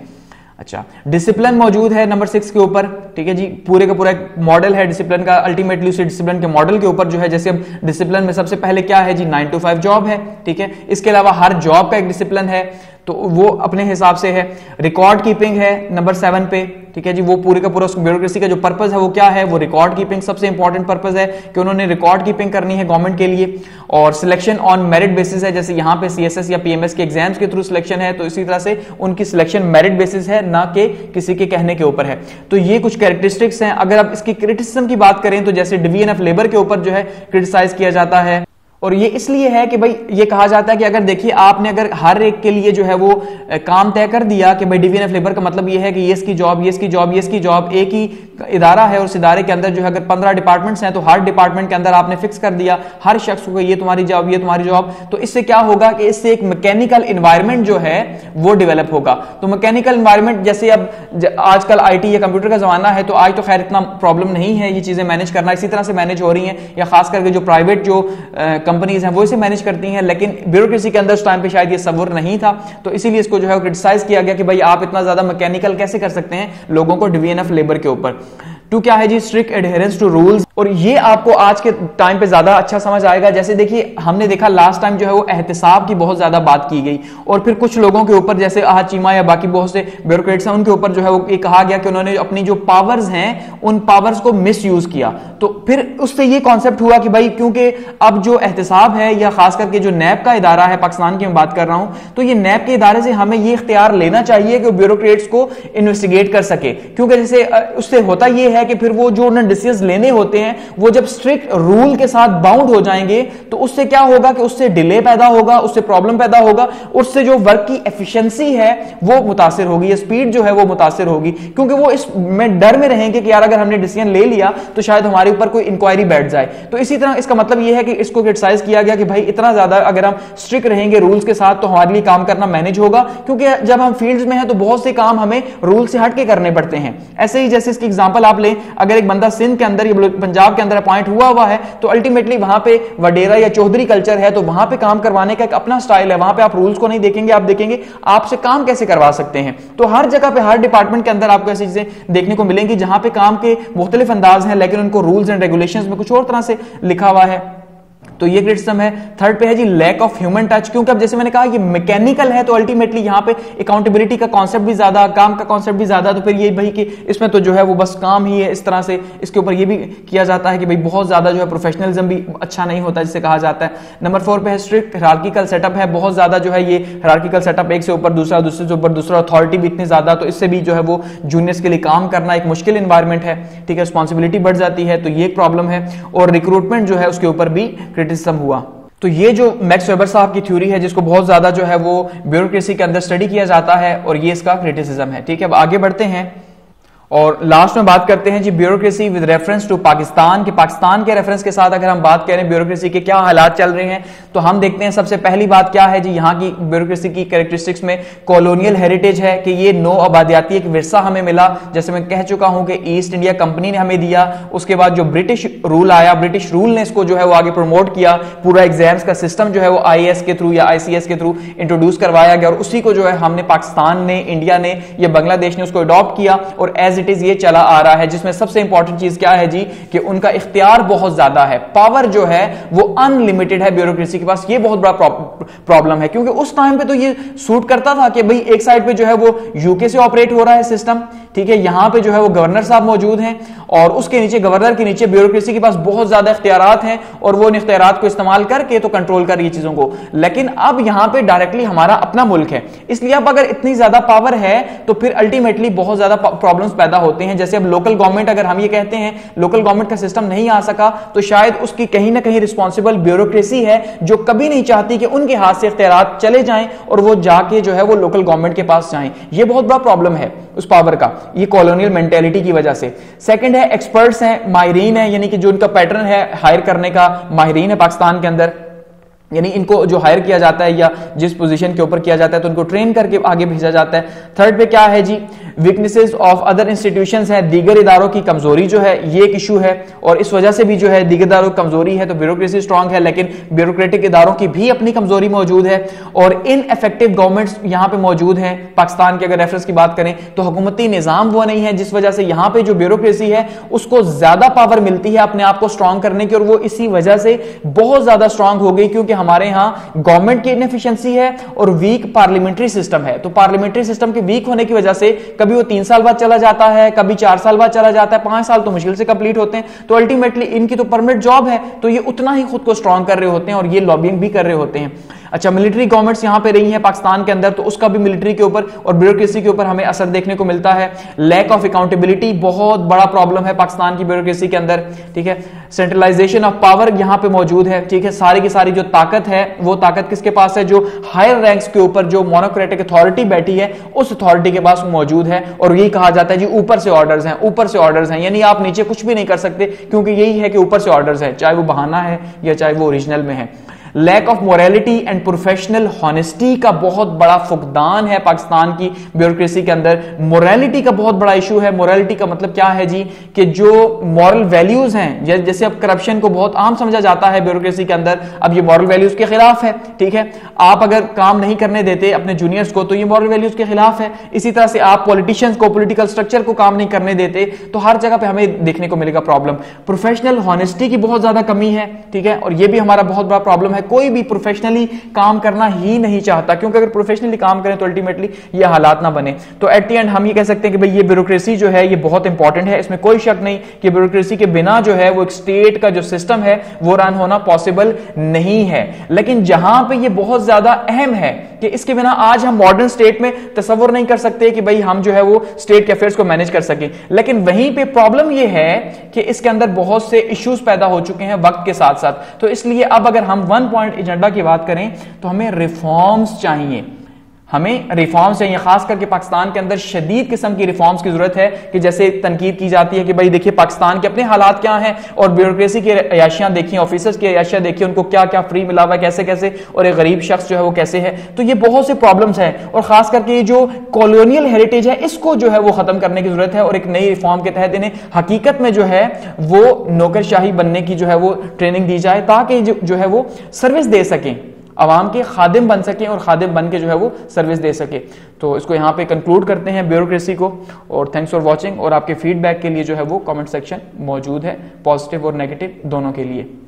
अच्छा, डिसिप्लिन मौजूद है नंबर सिक्स के ऊपर, ठीक है जी। पूरे का पूरा एक मॉडल है डिसिप्लिन का, अल्टीमेटली उसी डिसिप्लिन के मॉडल के ऊपर जो है, जैसे अब डिसिप्लिन में सबसे पहले क्या है जी, नाइन टू फाइव जॉब है, ठीक है। इसके अलावा हर जॉब का एक डिसिप्लिन है, तो वो अपने हिसाब से है। रिकॉर्ड कीपिंग है नंबर सेवन पे, ठीक है जी। वो पूरे का पूरा ब्यूरोक्रेसी का जो पर्पस है वो क्या है, वो रिकॉर्ड कीपिंग सबसे इंपॉर्टेंट पर्पस है कि उन्होंने रिकॉर्ड कीपिंग करनी है गवर्नमेंट के लिए। और सिलेक्शन ऑन मेरिट बेसिस है, जैसे यहाँ पे सीएसएस या पीएमएस के एग्जाम्स के थ्रू सिलेक्शन है, तो इसी तरह से उनकी सिलेक्शन मेरिट बेसिस है, ना कि किसी के कहने के ऊपर है। तो ये कुछ कैरेक्टरिस्टिक्स हैं। अगर आप इसकी क्रिटिसिज्म की बात करें तो जैसे डिवीजन ऑफ लेबर के ऊपर जो है क्रिटिसाइज किया जाता है, और ये इसलिए है कि भाई ये कहा जाता है कि अगर देखिए आपने अगर हर एक के लिए जो है वो काम तय कर दिया कि भाई डिवीजन ऑफ लेबर का मतलब ये है कि ये इसकी जॉब, ये इसकी जॉब, ये इसकी जॉब, एक ही इदारा है और उस इदारे के अंदर जो है अगर पंद्रह डिपार्टमेंट्स हैं तो हर डिपार्टमेंट के अंदर आपने फिक्स कर दिया हर शख्स को ये तुम्हारी जॉब, ये तुम्हारी जॉब। तो इससे क्या होगा कि इससे एक मैकेनिकल इन्वायरमेंट जो है वो डेवलप होगा। तो मैकेनिकल इन्वायरमेंट, जैसे अब आजकल आई टी या कंप्यूटर का जमाना है, तो आज तो खैर इतना प्रॉब्लम नहीं है ये चीजें मैनेज करना, इसी तरह से मैनेज हो रही है, या खास करके जो प्राइवेट जो कंपनीज हैं वो इसे मैनेज करती हैं। लेकिन ब्यूरोक्रेसी के अंदर उस टाइम पे शायद ये सब्र नहीं था, तो इसीलिए इसको जो है क्रिटिसाइज किया गया कि भाई आप इतना ज्यादा मैकेनिकल कैसे कर सकते हैं लोगों को डिवीजन ऑफ लेबर के ऊपर। टू क्या है जी, स्ट्रिक्ट एडहेरेंस टू रूल्स। और ये आपको आज के टाइम पे ज्यादा अच्छा समझ आएगा। जैसे देखिए हमने देखा लास्ट टाइम जो है वो एहतिसाब की बहुत ज्यादा बात की गई, और फिर कुछ लोगों के ऊपर जैसे आहा चीमा या बाकी बहुत से ब्यूरोक्रेट्स हैं उनके ऊपर जो है वो ये कहा गया कि उन्होंने अपनी जो पावर्स हैं उन पावर्स को मिसयूज किया। तो फिर उससे ये कॉन्सेप्ट हुआ कि भाई क्योंकि अब जो एहतिसाब है या खास करके जो नैब का इदारा है, पाकिस्तान की मैं बात कर रहा हूँ, तो ये नैब के इदारे से हमें ये इख्तियार लेना चाहिए कि ब्यूरोक्रेट्स को इन्वेस्टिगेट कर सके, क्योंकि जैसे उससे होता यह है कि फिर वो जो उन्हें डिसीजन लेने होते वो जब स्ट्रिक्ट रूल के साथ बाउंड हो जाएंगे तो उससे क्या होगा कि उससे डिले पैदा होगा, उससे प्रॉब्लम पैदा होगा, उससे जो वर्क की एफिशिएंसी है वो मुतासिर होगी, ये स्पीड जो है वो मुतासिर होगी, क्योंकि वो इस में डर में रहेंगे कि यार अगर हमने डिसीजन ले लिया तो शायद हमारे ऊपर कोई इंक्वायरी बैठ जाए। तो इसी तरह इसका मतलब ये है कि इसको क्रिटिसाइज किया गया कि भाई इतना ज्यादा अगर हम स्ट्रिक्ट रहेंगे रूल्स के साथ तो हमारे लिए काम करना मैनेज होगा, क्योंकि जब हम फील्ड में हैं तो बहुत से काम हमें रूल से हट के करने पड़ते हैं। ऐसे ही जैसे इसकी एग्जाम्पल आप लें, अगर एक बंदा सिंध के अंदर पंजाब के अंदर अपॉइंट हुआ हुआ है तो अल्टीमेटली वहां पे वडेरा या चौधरी कल्चर है, तो वहां पे काम करवाने का एक अपना स्टाइल है, वहां पे आप रूल्स को नहीं देखेंगे, आप देखेंगे आपसे काम कैसे करवा सकते हैं। तो हर जगह पे हर डिपार्टमेंट के अंदर आपको ऐसी चीजें देखने को मिलेंगी जहां पे काम के मुख्तलिफ अंदाज हैं, लेकिन उनको रूल्स एंड रेगुलेशंस में कुछ और तरह से लिखा हुआ है। तो ये क्रिटिसिज्म है। थर्ड पे है जी लैक ऑफ ह्यूमन टच, क्योंकि अब जैसे मैंने कहा ये मैकेनिकल है तो अल्टीमेटली यहाँ पे अकाउंटेबिलिटी का कॉन्सेप्ट भी ज्यादा, काम का कॉन्सेप्ट भी ज्यादा, तो फिर ये भाई कि इसमें तो जो है वो बस काम ही है इस तरह से। इसके ऊपर ये भी किया जाता है कि भाई बहुत ज्यादा जो है प्रोफेशनलिज्म भी अच्छा नहीं होता जिसे कहा जाता है। नंबर फोर पे है स्ट्रिक्ट हायरार्किकल सेटअप है, बहुत ज्यादा जो है ये हायरार्किकल सेटअप, एक से ऊपर दूसरा, दूसरे से ऊपर दूसरा, अथॉरिटी भी इतनी ज्यादा, तो इससे भी जो है वो जूनियर्स के लिए काम करना एक मुश्किल एनवायरमेंट है, ठीक है, रिस्पॉन्सिबिलिटी बढ़ जाती है, तो ये एक प्रॉब्लम है। और रिक्रूटमेंट जो है उसके ऊपर भी क्रिटिसिज्म हुआ। तो ये जो मैक्स वेबर साहब की थ्योरी है जिसको बहुत ज्यादा जो है वो ब्यूरोक्रेसी के अंदर स्टडी किया जाता है और ये इसका क्रिटिसिज्म है, ठीक है। अब आगे बढ़ते हैं और लास्ट में बात करते हैं जी bureaucracy with reference to Pakistan, कि पाकिस्तान के रेफरेंस के साथ अगर हम बात करें ब्यूरोक्रेसी के क्या हालात चल रहे हैं, तो हम देखते हैं सबसे पहली बात क्या है जी, यहाँ की ब्यूरोक्रेसी की कैरेक्टरिस्टिक्स में कॉलोनियल हेरिटेज है कि ये नौ आबादियाती एक विरसा हमें मिला, जैसे मैं कह चुका हूँ कि ईस्ट इंडिया कंपनी ने हमें दिया, उसके बाद जो ब्रिटिश रूल आया, ब्रिटिश रूल ने इसको जो है वो आगे प्रमोट किया, पूरा एग्जाम्स का सिस्टम जो है वो आई ए एस के थ्रू या आई सी एस के थ्रू इंट्रोड्यूस करवाया गया और उसी को जो है हमने पाकिस्तान ने, इंडिया ने या बांग्लादेश ने उसको अडॉप्ट किया और एज इट इज ये चला आ रहा है, जिसमें सबसे इंपॉर्टेंट चीज क्या है जी कि उनका इख्तियार बहुत ज्यादा है, पावर जो है वो अनलिमिटेड है ब्यूरोक्रेसी के पास। ये बहुत बड़ा प्रॉब्लम है क्योंकि उस टाइम पे तो ये सूट करता था कि भाई एक साइड पे जो है वो यूके से ऑपरेट हो रहा है सिस्टम, ठीक है, यहां पे जो है वो गवर्नर साहब मौजूद हैं और उसके नीचे, गवर्नर के नीचे ब्यूरोक्रेसी के पास बहुत ज्यादा इख्तियारात हैं और वो इन इख्तियारात को इस्तेमाल करके तो कंट्रोल कर रही है चीजों को। लेकिन अब यहां पे डायरेक्टली हमारा अपना मुल्क है, इसलिए अब अगर इतनी ज्यादा पावर है तो फिर अल्टीमेटली बहुत ज्यादा प्रॉब्लम्स पैदा होते हैं। जैसे अब लोकल गवर्नमेंट, अगर हम ये कहते हैं लोकल गवर्नमेंट का सिस्टम नहीं आ सका तो शायद उसकी कहीं ना कहीं रिस्पॉन्सिबल ब्यूरोक्रेसी है जो कभी नहीं चाहती कि उनके हाथ से इख्तियारात चले जाएं और वो जाके जो है वो लोकल गवर्नमेंट के पास जाएं। ये बहुत बड़ा प्रॉब्लम है उस पावर का, ये कॉलोनियल मेंटेलिटी की वजह से। सेकंड है एक्सपर्ट्स हैं, माहिरीन है, यानी कि जो उनका पैटर्न है हायर करने का, माहिरीन है पाकिस्तान के अंदर, यानी इनको जो हायर किया जाता है या जिस पोजीशन के ऊपर किया जाता है तो उनको ट्रेन करके आगे भेजा जाता है। थर्ड पे क्या है जी, वीकनेसेस ऑफ अदर इंस्टीट्यूशंस है, दीगर इदारों की कमजोरी जो है ये एक इशू है और इस वजह से भी जो है दीगर इदारों की कमजोरी है, तो ब्यूरोक्रेसी स्ट्रांग है लेकिन ब्यूरोक्रेटिक इदारों की भी अपनी कमजोरी मौजूद है और इनएफेक्टिव गवर्नमेंट्स यहाँ पे मौजूद है। पाकिस्तान के अगर रेफरेंस की बात करें तो हुकूमती निज़ाम वो नहीं है जिस वजह से यहाँ पे जो ब्यूरोक्रेसी है उसको ज्यादा पावर मिलती है अपने आप को स्ट्रांग करने की और वो इसी वजह से बहुत ज्यादा स्ट्रांग हो गई, क्योंकि हमारे यहाँ गवर्नमेंट की इनएफिशिएंसी है और वीक पार्लियामेंट्री सिस्टम है। तो पार्लियामेंट्री सिस्टम के वीक होने की वजह से कभी वो तीन साल बाद चला जाता है, कभी चार साल बाद चला जाता है, पांच साल तो मुश्किल से कंप्लीट होते हैं, तो अल्टीमेटली इनकी तो परमानेंट जॉब है तो ये उतना ही खुद को स्ट्रांग कर रहे होते हैं और ये लॉबिंग भी कर रहे होते हैं। अच्छा, मिलिट्री गवर्नमेंट्स यहाँ पे रही हैं पाकिस्तान के अंदर, तो उसका भी मिलिट्री के ऊपर और ब्यूरोक्रेसी के ऊपर हमें असर देखने को मिलता है। लैक ऑफ अकाउंटेबिलिटी बहुत बड़ा प्रॉब्लम है पाकिस्तान की ब्यूरोक्रेसी के अंदर, ठीक है। सेंट्रलाइजेशन ऑफ पावर यहाँ पे मौजूद है, ठीक है। सारी की सारी जो ताकत है वो ताकत किसके पास है, जो हायर रैंक्स के ऊपर जो मोनोक्रेटिक अथॉरिटी बैठी है उस अथॉरिटी के पास मौजूद है और यही कहा जाता है जी ऊपर से ऑर्डर्स हैं, ऊपर से ऑर्डर्स हैं, यानी आप नीचे कुछ भी नहीं कर सकते क्योंकि यही है कि ऊपर से ऑर्डर्स हैं, चाहे वो बहाना है या चाहे वो ओरिजिनल में है। Lack of morality and professional honesty का बहुत बड़ा फुकदान है पाकिस्तान की ब्यूरोक्रेसी के अंदर। मोरालिटी का बहुत बड़ा इशू है। मोरालिटी का मतलब क्या है जी कि जो मॉरल वैल्यूज हैं, जैसे अब करप्शन को बहुत आम समझा जाता है ब्यूरोक्रेसी के अंदर, अब ये मॉरल वैल्यूज के खिलाफ है, ठीक है। आप अगर काम नहीं करने देते अपने जूनियर्स को तो ये मॉरल वैल्यूज के खिलाफ है। इसी तरह से आप पॉलिटिशियंस को, पोलिटिकल स्ट्रक्चर को काम नहीं करने देते, तो हर जगह पर हमें देखने को मिलेगा प्रॉब्लम। प्रोफेशनल हॉनेस्टी की बहुत ज्यादा कमी है, ठीक है, और यह भी हमारा बहुत बड़ा प्रॉब्लम है। कोई भी प्रोफेशनली काम करना ही नहीं चाहता, क्योंकि अगर प्रोफेशनली काम करें तो अल्टीमेटली ये हालात ना बने। तो एट द एंड हम ये कह सकते हैं कि भाई ये ब्यूरोक्रेसी जो है ये बहुत इंपॉर्टेंट है, इसमें कोई शक नहीं कि ब्यूरोक्रेसी के बिना जो है वो एक स्टेट का जो सिस्टम है वो रन होना पॉसिबल नहीं है। लेकिन जहां पे ये बहुत ज्यादा अहम है कि इसके बिना आज हम मॉडर्न स्टेट में तसव्वुर नहीं कर सकते कि भाई हम जो है वो स्टेट के अफेयर्स को मैनेज कर सके, लेकिन वहीं पे प्रॉब्लम ये है कि इसके अंदर बहुत से इश्यूज पैदा हो चुके हैं वक्त के साथ साथ। तो इसलिए अब अगर हम वन पॉइंट एजेंडा की बात करें तो हमें रिफॉर्म्स चाहिए, हमें रिफॉर्म्स चाहिए, खास करके पाकिस्तान के अंदर शदीद किस्म की रिफॉर्म्स की जरूरत है। कि जैसे तनकीद की जाती है कि भाई देखिए पाकिस्तान के अपने हालात क्या हैं और ब्यूरोक्रेसी की अयाशियाँ देखिए, ऑफिसर्स की अयाशियाँ देखिए, उनको क्या क्या फ्री मिला हुआ है, कैसे कैसे, और एक गरीब शख्स जो है वो कैसे है। तो ये बहुत से प्रॉब्लम्स हैं और खास करके ये जो कॉलोनियल हेरिटेज है इसको जो है वो खत्म करने की जरूरत है और एक नई रिफॉर्म के तहत इन्हें हकीकत में जो है वो नौकरशाही बनने की जो है वो ट्रेनिंग दी जाए, ताकि जो है वो सर्विस दे सकें, आवाम के खादिम बन सके और खादिम बन के जो है वो सर्विस दे सके। तो इसको यहाँ पे कंक्लूड करते हैं ब्यूरोक्रेसी को, और थैंक्स फॉर वॉचिंग। और आपके फीडबैक के लिए जो है वो कमेंट सेक्शन मौजूद है, पॉजिटिव और नेगेटिव दोनों के लिए।